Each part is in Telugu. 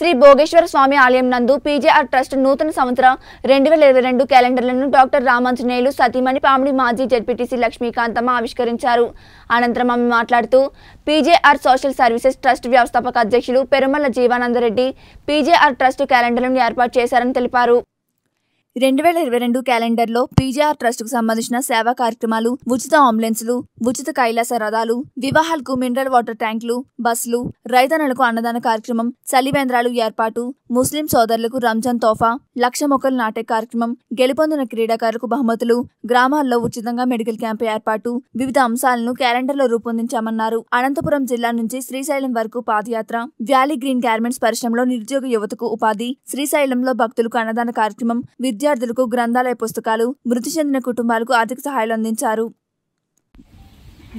श्री भोगेश्वर स्वामी आलय नंदु पीजेआर ट्रस्ट नूतन संवत्सर 2022 कैलेंडर्लनु डाक्टर रामांजने सतीमणि पामडी माजी जेडपीटीसी लक्ष्मीकांतम्मा आविष्करिंचारु। अनंतरम आमे मातलाडुतू पीजेआर सोशल सर्विसेस ट्रस्ट व्यवस्थापक अध्यक्षुलु पेरुमल्ल जीवानंद रेड्डी पीजेआर ट्रस्ट कैलेंडर्लनु एर्पाटु चेशारनि तेलिपारु। 2022 कैलेंडर लो पीजेआर ट्रस्ट की संबंधी सेवा कार्यक्रम उचित एंबुलेंस उचित कैलास रथालु विवाहाल को मिनरल वाटर टैंक बस रैतन्नलकु अन्नदान कार्यक्रम चलिवेंद्रालु एर्पाटु मुस्लिम सोदरुलकु रमजान तोफा लक्ष मोकल नाटे कार्यक्रम गेलुपोंदिन क्रीडाकारुलकु बहुमतुलु ग्रामाल्लो उचितंगा मेडिकल कैंप एर्पाटु विविध अंशालनु कैलेंडर रूपొందించామన్నారు। अनंतपुरम जिल्ला नुंची श्रीशैलम वरकु पादयात्र व्याली ग्रीन गारमेंट्स परिश्रमलो निरुद्योग युवतकु उपाधि श्रीशैलंलो भक्तुलकु अन्नदान कार्यक्रम విద్యార్థులకు గ్రంథాలయ పుస్తకాలు మృతి చెందిన కుటుంబాలకు ఆర్థిక సహాయాలు అందించారు।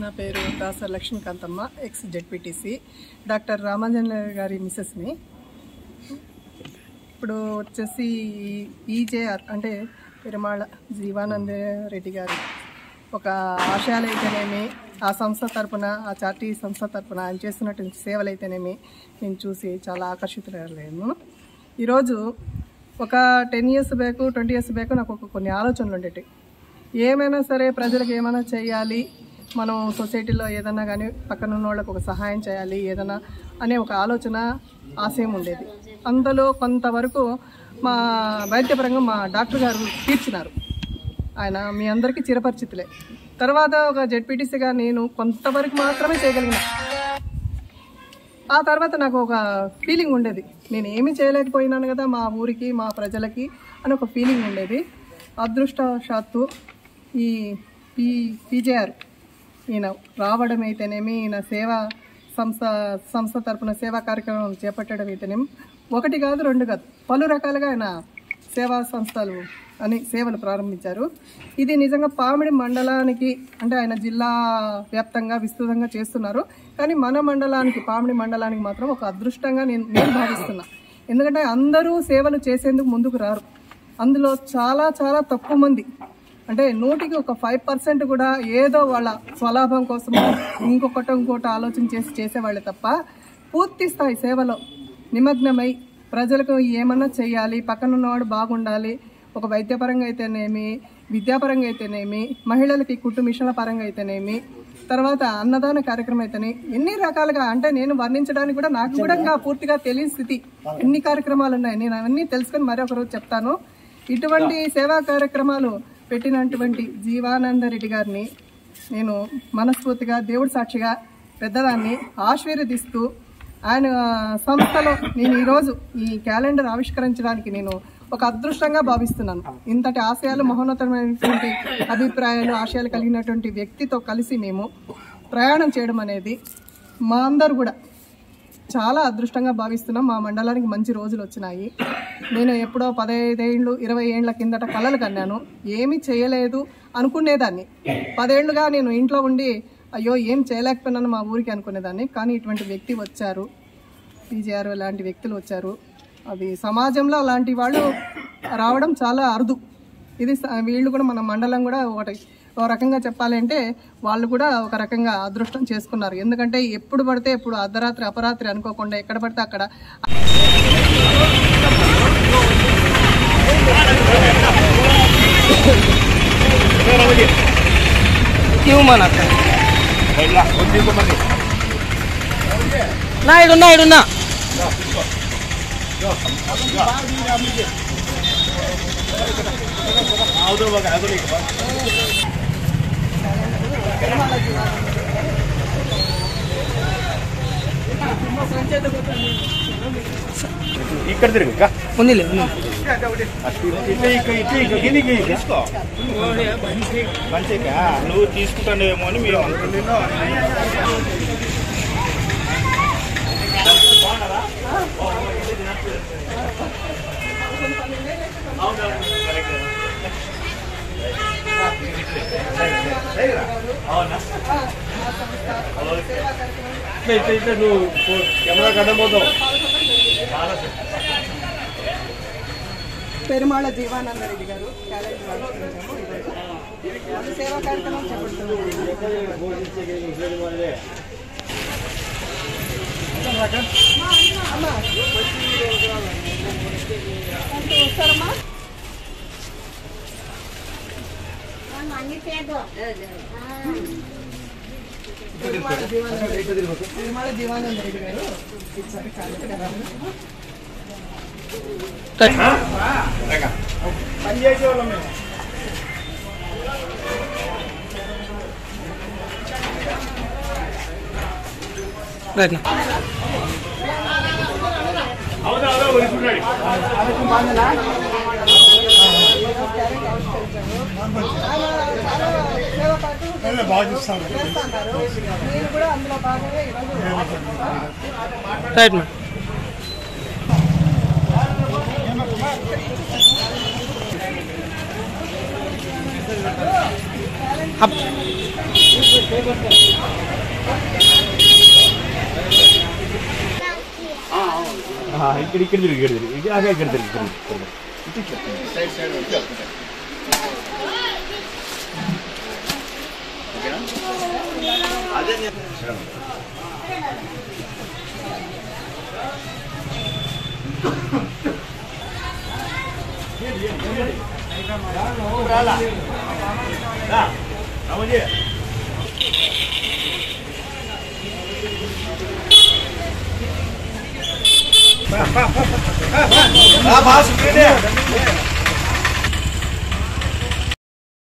నా పేరు doctor Lakshmikanthamma ex ZPTC doctor Ramanjane గారి మిసెస్ ని। ఇప్పుడు వచ్చేసి పీజేఆర్ అంటే పెరుమాళ జీవానంద రెడ్డి గారు ఒక ఆశాలైతేనేమి ఆ సంస్థ తరపున ఆ చార్టీ సంస్థ తరపున ఆయన చేస్తున్నటువంటి సేవలైతేనేమి నేను చూసి చాలా ఆకర్షితురాలయ్యాను। ఈ రోజు ఒక 10 ఇయర్స్ బ్యాక్ 20 ఇయర్స్ బ్యాక్ నాకు కొన్ని ఆలోచనలు ఉండేవి ఏమైనా సరే ప్రజలకు ఏమైనా చేయాలి మనం సొసైటీలో ఏదైనా కానీ పక్కన ఉన్న వాళ్ళకి ఒక సహాయం చేయాలి ఏదైనా అనే ఒక ఆలోచన ఆశయం ఉండేది। అందులో కొంతవరకు మా వైద్యపరంగా మా డాక్టర్ గారు తీర్చినారు ఆయన మీ అందరికీ చిరపరిచితులే। తర్వాత ఒక జెడ్పీటీసీగా నేను కొంతవరకు మాత్రమే చేయగలిగాను। ఆ తర్వాత నాకు ఒక ఫీలింగ్ ఉండేది నేను ఏమీ చేయలేకపోయినాను కదా మా ఊరికి మా ప్రజలకి అని ఒక ఫీలింగ్ ఉండేది। అదృష్టవశాత్తు ఈ పీజేఆర్ ఈయన రావడం అయితేనేమి ఈయన సేవా సంస్థ తరపున సేవా కార్యక్రమం చేపట్టడం అయితేనేమి ఒకటి కాదు రెండు కాదు పలు రకాలుగా ఆయన సేవా సంస్థలు అని సేవలు ప్రారంభించారు। ఇది నిజంగా పామిడి మండలానికి అంటే ఆయన జిల్లా వ్యాప్తంగా విస్తృతంగా చేస్తున్నారు కానీ మన మండలానికి పామిడి మండలానికి మాత్రం ఒక అదృష్టంగా నేను భావిస్తున్నా। ఎందుకంటే అందరూ సేవలు చేసేందుకు ముందుకు రారు అందులో చాలా చాలా తక్కువ మంది అంటే 100కి 5% కూడా ఏదో వాళ్ళ స్వలాభం కోసం ఇంకొకటి ఆలోచన చేసి చేసేవాళ్ళే తప్ప పూర్తి స్థాయి సేవలో నిమగ్నమై ప్రజలకు ఏమన్నా చేయాలి పక్కన ఉన్నవాడు బాగుండాలి ఒక వైద్యపరంగా అయితేనేమి విద్యాపరంగా అయితేనేమి మహిళలకి కుటుంబ మిషన్ల పరంగా అయితేనేమి తర్వాత అన్నదాన కార్యక్రమం అయితేనే ఎన్ని రకాలుగా అంటే నేను వర్ణించడానికి కూడా నాకు కూడా పూర్తిగా తెలియని స్థితి ఎన్ని కార్యక్రమాలు ఉన్నాయి నేను అవన్నీ తెలుసుకొని మరొక రోజు చెప్తాను। ఇటువంటి సేవా కార్యక్రమాలు పెట్టినటువంటి జీవానంద రెడ్డి గారిని నేను మనస్ఫూర్తిగా దేవుడి సాక్షిగా పెద్దదాన్ని ఆశీర్వదిస్తూ ఆయన సంస్థలో నేను ఈరోజు ఈ క్యాలెండర్ ఆవిష్కరించడానికి నేను ఒక అదృష్టంగా భావిస్తున్నాను। ఇంతటి ఆశయాలు మహోన్నతమైనటువంటి అభిప్రాయాలు ఆశయాలు కలిగినటువంటి వ్యక్తితో కలిసి మేము ప్రయాణం చేయడం అనేది మా అందరూ కూడా చాలా అదృష్టంగా భావిస్తున్నాం। మా మండలానికి మంచి రోజులు వచ్చినాయి। నేను ఎప్పుడో 15 ఏళ్ళు 20 ఏళ్ల కిందట కలలు కన్నాను ఏమీ చేయలేదు అనుకునేదాన్ని 10 ఏళ్లుగా నేను ఇంట్లో ఉండి అయ్యో ఏం చేయలేకపోయాను మా ఊరికి అనుకునేదాన్ని కానీ ఇటువంటి వ్యక్తి వచ్చారు పీజేఆర్ లాంటి వ్యక్తులు వచ్చారు అది సమాజంలో అలాంటి వాళ్ళు రావడం చాలా అరుదు। ఇది వీళ్ళు కూడా మన మండలం కూడా ఒక రకంగా చెప్పాలంటే వాళ్ళు కూడా ఒక రకంగా అదృష్టం చేసుకున్నారు ఎందుకంటే ఎప్పుడు పడితే ఎప్పుడు అర్ధరాత్రి అపరాత్రి అనుకోకుండా ఎక్కడ పడితే అక్కడ పెరుమాళ జీవానంద రెడ్డి గారు సేవా కార్యక్రమం చేపడుతున్నారు। जीवानंद रेड्डी गारू రైట్ నా అవదా అవదా ఒరిస్తున్నాడు అదకు బాందలా సేవ పాటు నేను బాగుస్తాను నేను కూడా అందులో భాగమే ఇవ్వాలి రైట్ నా అప్ हाँ इकड़ आगे साइड साइड ओके हाँ बात सुनिए।